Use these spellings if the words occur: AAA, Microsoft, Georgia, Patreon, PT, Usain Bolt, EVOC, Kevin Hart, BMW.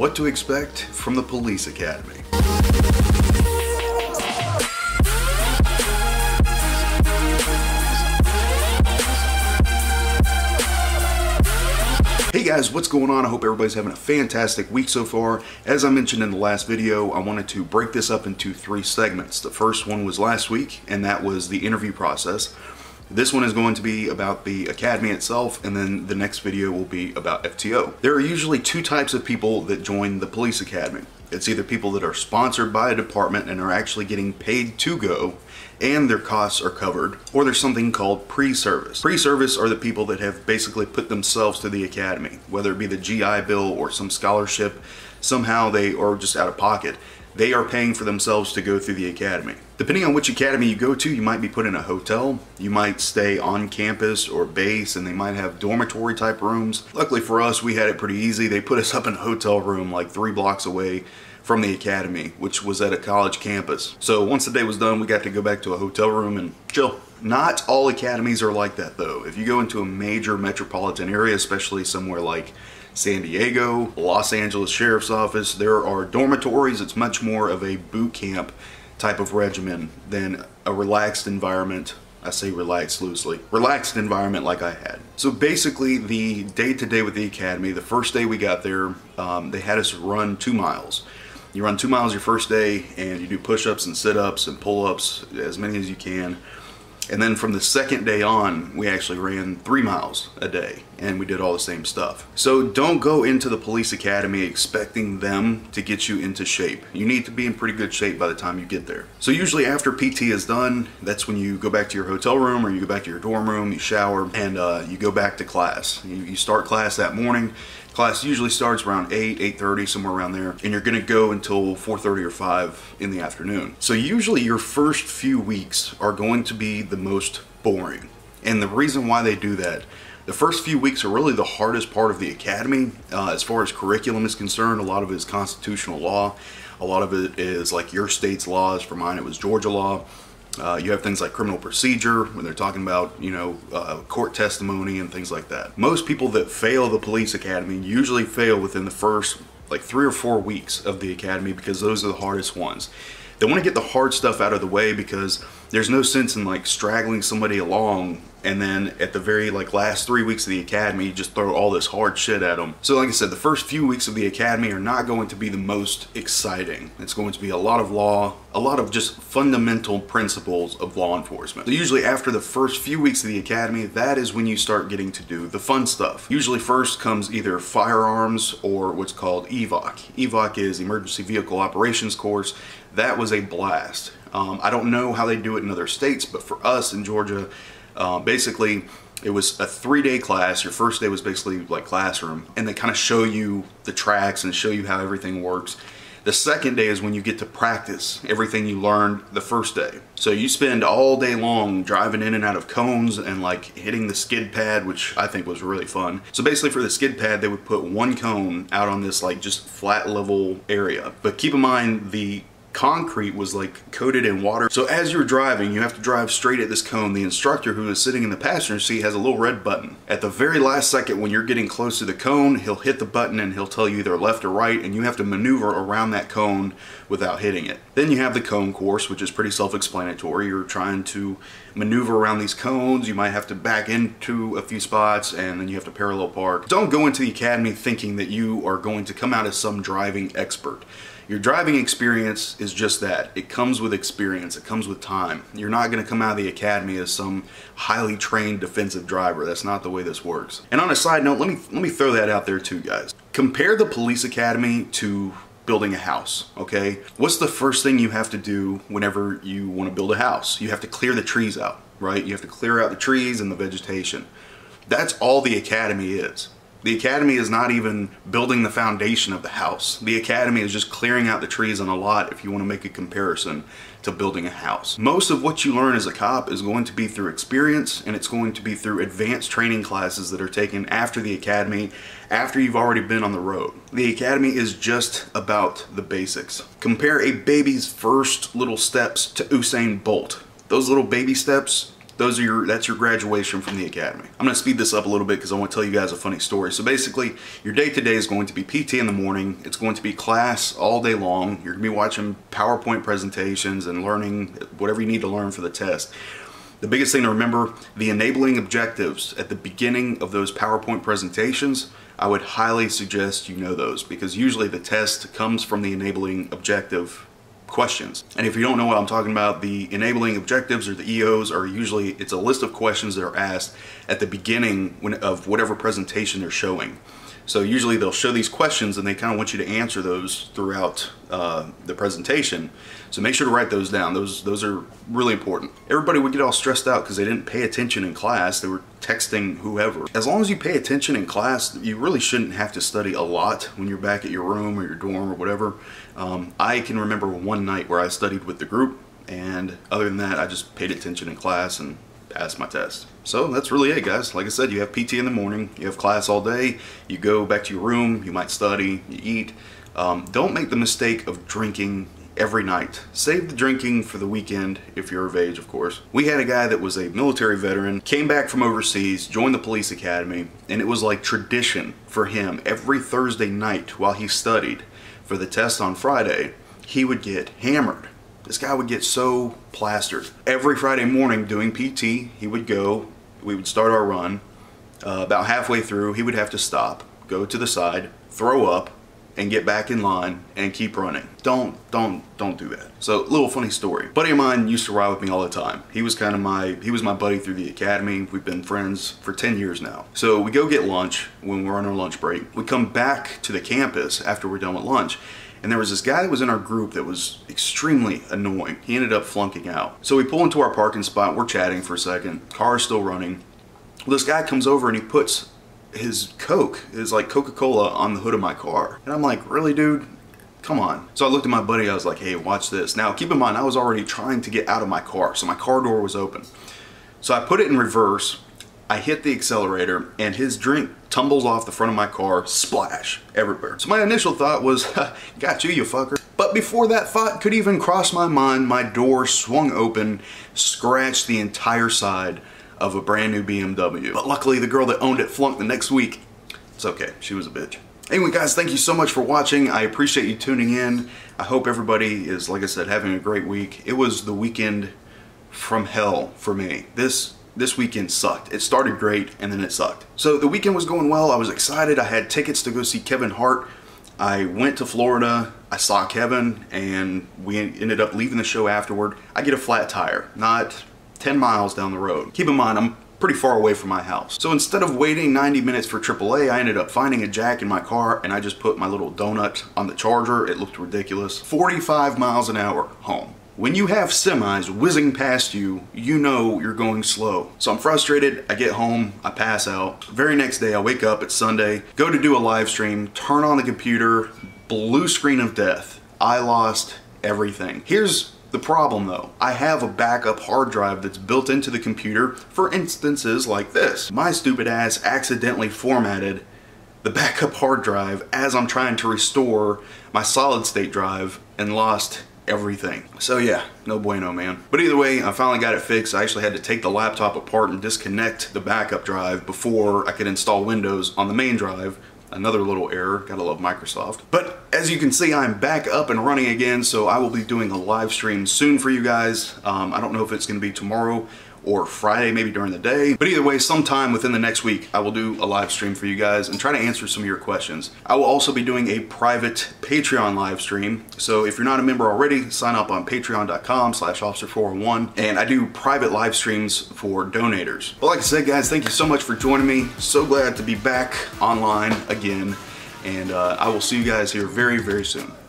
What to expect from the police academy. Hey guys, what's going on? I hope everybody's having a fantastic week so far. As I mentioned in the last video, I wanted to break this up into 3 segments. The first one was last week, and that was the interview process. This one is going to be about the academy itself, and then the next video will be about FTO. There are usually 2 types of people that join the police academy. It's either people that are sponsored by a department and are actually getting paid to go, and their costs are covered, or there's something called pre-service. Pre-service are the people that have basically put themselves to the academy, whether it be the GI Bill or some scholarship. Somehow they are just out of pocket. They are paying for themselves to go through the academy. Depending on which academy you go to, you might be put in a hotel, you might stay on campus or base, and they might have dormitory type rooms. Luckily for us, we had it pretty easy. They put us up in a hotel room like 3 blocks away from the academy, which was at a college campus. So once the day was done, we got to go back to a hotel room and chill. Not all academies are like that though. If you go into a major metropolitan area, especially somewhere like San Diego, Los Angeles Sheriff's Office, there are dormitories. It's much more of a boot camp type of regimen than a relaxed environment. I say relaxed loosely. Relaxed environment like I had. So basically the day-to-day with the academy, the first day we got there, they had us run 2 miles. You run 2 miles your first day, and you do push-ups and sit-ups and pull-ups, as many as you can. And then from the second day on, we actually ran 3 miles a day, and we did all the same stuff. So don't go into the police academy expecting them to get you into shape. You need to be in pretty good shape by the time you get there. So usually after PT is done, that's when you go back to your hotel room or you go back to your dorm room, you shower, and you go back to class. You start class that morning. Class usually starts around 8, 8:30, somewhere around there, and you're gonna go until 4:30 or 5 in the afternoon. So usually your first few weeks are going to be the most boring. And the reason why they do that, the first few weeks are really the hardest part of the academy. As far as curriculum is concerned, a lot of it is constitutional law. A lot of it is like your state's laws. For mine, it was Georgia law. You have things like criminal procedure when they're talking about, you know, court testimony and things like that. Most people that fail the police academy usually fail within the first like 3 or 4 weeks of the academy, because those are the hardest ones. They want to get the hard stuff out of the way, because there's no sense in like straggling somebody along, and then at the very like last 3 weeks of the academy, you just throw all this hard shit at them. So like I said, the first few weeks of the academy are not going to be the most exciting. It's going to be a lot of law, a lot of just fundamental principles of law enforcement. So usually after the first few weeks of the academy, that is when you start getting to do the fun stuff. Usually first comes either firearms or what's called EVOC. EVOC is Emergency Vehicle Operations course. That was a blast. I don't know how they do it in other states, but for us in Georgia, basically it was a 3-day class. Your first day was basically like classroom, and they kind of show you the tracks and show you how everything works. The second day is when you get to practice everything you learned the first day. So you spend all day long driving in and out of cones and like hitting the skid pad, which I think was really fun. So basically for the skid pad, they would put 1 cone out on this like just flat level area. But keep in mind the concrete was like coated in water. So as you're driving, you have to drive straight at this cone. The instructor, who is sitting in the passenger seat, has a little red button. At the very last second, when you're getting close to the cone, he'll hit the button and he'll tell you either left or right, and you have to maneuver around that cone without hitting it. Then you have the cone course, which is pretty self-explanatory. You're trying to maneuver around these cones. You might have to back into a few spots, and then you have to parallel park. Don't go into the academy thinking that you are going to come out as some driving expert. Your driving experience is just that. It comes with experience. It comes with time. You're not going to come out of the academy as some highly trained defensive driver. That's not the way this works. And on a side note, let me throw that out there too, guys. Compare the police academy to building a house, okay? What's the first thing you have to do whenever you want to build a house? You have to clear the trees out, right? You have to clear out the trees and the vegetation. That's all the academy is. The academy is not even building the foundation of the house. The academy is just clearing out the trees on a lot, if you want to make a comparison to building a house. Most of what you learn as a cop is going to be through experience, and it's going to be through advanced training classes that are taken after the academy, after you've already been on the road. The academy is just about the basics. Compare a baby's first little steps to Usain Bolt. Those little baby steps, That's your graduation from the academy. I'm going to speed this up a little bit because I want to tell you guys a funny story. So basically, your day-to-day is going to be PT in the morning. It's going to be class all day long. You're going to be watching PowerPoint presentations and learning whatever you need to learn for the test. The biggest thing to remember, the enabling objectives at the beginning of those PowerPoint presentations, I would highly suggest you know those, because usually the test comes from the enabling objective questions. And if you don't know what I'm talking about, the enabling objectives, or the EOs, are usually, it's a list of questions that are asked at the beginning of whatever presentation they're showing. So usually they'll show these questions and they kind of want you to answer those throughout the presentation. So make sure to write those down. Those are really important. Everybody would get all stressed out because they didn't pay attention in class. They were texting whoever. As long as you pay attention in class, you really shouldn't have to study a lot when you're back at your room or your dorm or whatever. I can remember one night where I studied with the group, and other than that, I just paid attention in class and pass my test. So that's really it, guys. Like I said, you have PT in the morning, you have class all day, you go back to your room, you might study, you eat. Don't make the mistake of drinking every night. Save the drinking for the weekend if you're of age, of course. We had a guy that was a military veteran, came back from overseas, joined the police academy, and it was like tradition for him. Every Thursday night while he studied for the test on Friday, he would get hammered. This guy would get so plastered. Every Friday morning doing PT, he would go, we would start our run. About halfway through, he would have to stop, go to the side, throw up, and get back in line and keep running. Don't do that. So, little funny story. Buddy of mine used to ride with me all the time. He was kind of my buddy through the academy. We've been friends for 10 years now. So we go get lunch when we're on our lunch break. We come back to the campus after we're done with lunch. And there was this guy that was in our group that was extremely annoying. He ended up flunking out. So we pull into our parking spot, we're chatting for a second, car's still running. Well, this guy comes over and he puts his Coke, his like Coca-Cola, on the hood of my car. And I'm like, really, dude? Come on. So I looked at my buddy, I was like, hey, watch this. Now keep in mind, I was already trying to get out of my car, so my car door was open. So I put it in reverse, I hit the accelerator, and his drink tumbles off the front of my car, splash, everywhere. So my initial thought was, got you, you fucker. But before that thought could even cross my mind, my door swung open, scratched the entire side of a brand new BMW. But luckily, the girl that owned it flunked the next week. It's okay, she was a bitch. Anyway, guys, thank you so much for watching. I appreciate you tuning in. I hope everybody is, like I said, having a great week. It was the weekend from hell for me. This weekend sucked. It started great and then it sucked. So the weekend was going well. I was excited. I had tickets to go see Kevin Hart. I went to Florida. I saw Kevin and we ended up leaving the show afterward. I get a flat tire, not 10 miles down the road. Keep in mind, I'm pretty far away from my house. So instead of waiting 90 minutes for AAA, I ended up finding a jack in my car and I just put my little donut on the charger. It looked ridiculous. 45 miles an hour home. When you have semis whizzing past you, you know you're going slow. So I'm frustrated, I get home, I pass out. Very next day, I wake up, it's Sunday, go to do a live stream, turn on the computer, blue screen of death. I lost everything. Here's the problem though. I have a backup hard drive that's built into the computer for instances like this. My stupid ass accidentally formatted the backup hard drive as I'm trying to restore my solid state drive and lost everything. So yeah, no bueno, man. But either way, I finally got it fixed. I actually had to take the laptop apart and disconnect the backup drive before I could install Windows on the main drive. Another little error, gotta love Microsoft. But as you can see, I'm back up and running again, so I will be doing a live stream soon for you guys. I don't know if it's gonna be tomorrow or Friday, maybe during the day. But either way, sometime within the next week, I will do a live stream for you guys and try to answer some of your questions. I will also be doing a private Patreon live stream. So if you're not a member already, sign up on patreon.com/officer401. And I do private live streams for donators. But like I said, guys, thank you so much for joining me. So glad to be back online again. And I will see you guys here very, very soon.